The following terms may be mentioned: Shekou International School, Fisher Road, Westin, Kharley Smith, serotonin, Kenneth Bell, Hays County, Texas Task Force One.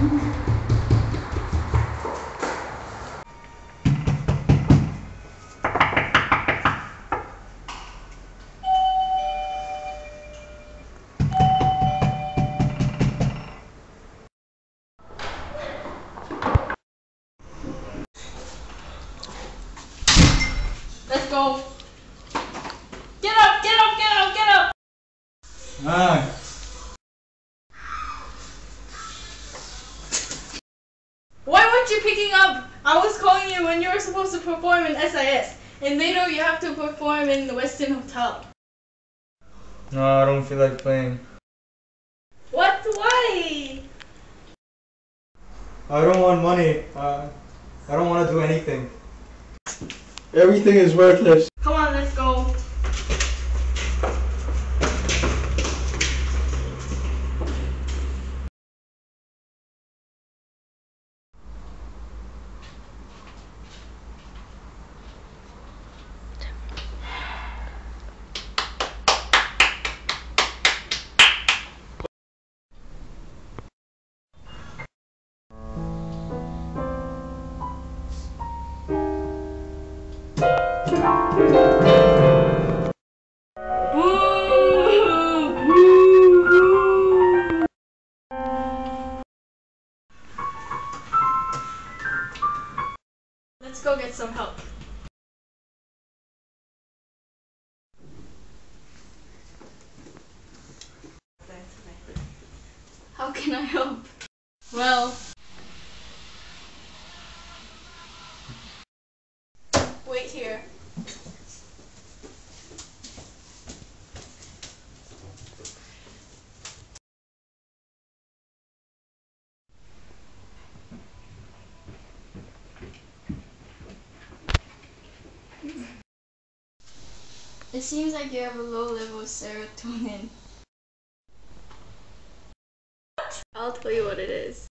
Let's go. Get up, get up, get up, get up. Ah. Why weren't you picking up? I was calling you when you were supposed to perform in SIS. And later you have to perform in the Westin Hotel. No, I don't feel like playing. What? Why? I don't want money. I don't want to do anything. Everything is worthless. Come on, let's go. Let's go get some help. How can I help? Well... wait here. It seems like you have a low level of serotonin. What? I'll tell you what it is.